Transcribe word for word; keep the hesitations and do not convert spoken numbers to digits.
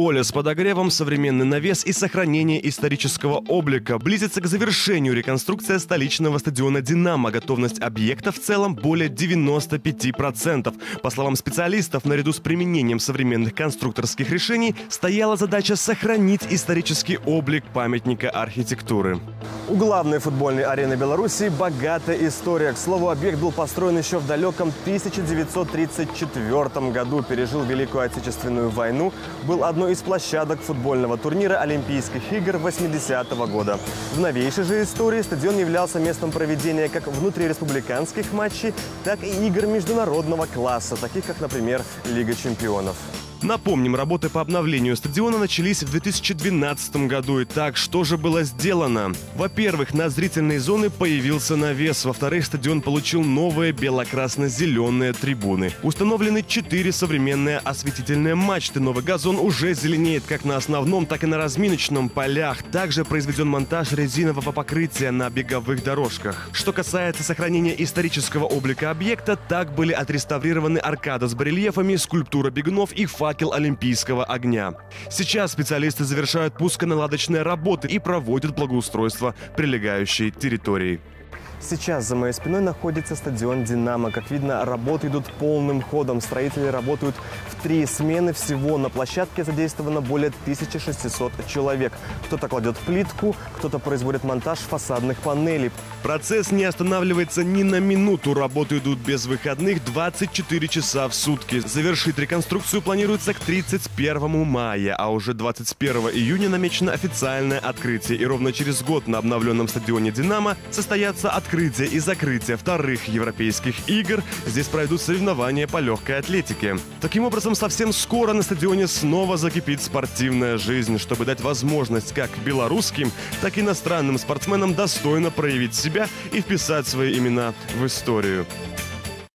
поля с подогревом, современный навес и сохранение исторического облика. Близится к завершению реконструкция столичного стадиона «Динамо». Готовность объекта в целом более девяноста пяти процентов. По словам специалистов, наряду с применением современных конструкторских решений стояла задача сохранить исторический облик памятника архитектуры. У главной футбольной арены Беларуси богатая история. К слову, объект был построен еще в далеком тысяча девятьсот тридцать четвёртом году, пережил Великую Отечественную войну, был одной из площадок футбольного турнира Олимпийских игр восьмидесятого года. В новейшей же истории стадион являлся местом проведения как внутриреспубликанских матчей, так и игр международного класса, таких как, например, Лига чемпионов. Напомним, работы по обновлению стадиона начались в две тысячи двенадцатом году. Итак, что же было сделано? Во-первых, на зрительной зоне появился навес. Во-вторых, стадион получил новые бело-красно-зеленые трибуны. Установлены четыре современные осветительные мачты. Новый газон уже зеленеет как на основном, так и на разминочном полях. Также произведен монтаж резинового покрытия на беговых дорожках. Что касается сохранения исторического облика объекта, так были отреставрированы аркада с барельефами, скульптура бегунов и фасад олимпийского огня. Сейчас специалисты завершают пусконаладочные работы и проводят благоустройство прилегающей территории. Сейчас за моей спиной находится стадион «Динамо». Как видно, работы идут полным ходом. Строители работают в три смены. Всего на площадке задействовано более тысячи шестисот человек. Кто-то кладет плитку, кто-то производит монтаж фасадных панелей. Процесс не останавливается ни на минуту. Работы идут без выходных двадцать четыре часа в сутки. Завершить реконструкцию планируется к тридцать первому мая, а уже двадцать первого июня намечено официальное открытие. И ровно через год на обновленном стадионе «Динамо» состоятся открытие. Открытие и закрытие вторых Европейских игр. Здесь пройдут соревнования по легкой атлетике. Таким образом, совсем скоро на стадионе снова закипит спортивная жизнь, чтобы дать возможность как белорусским, так и иностранным спортсменам достойно проявить себя и вписать свои имена в историю.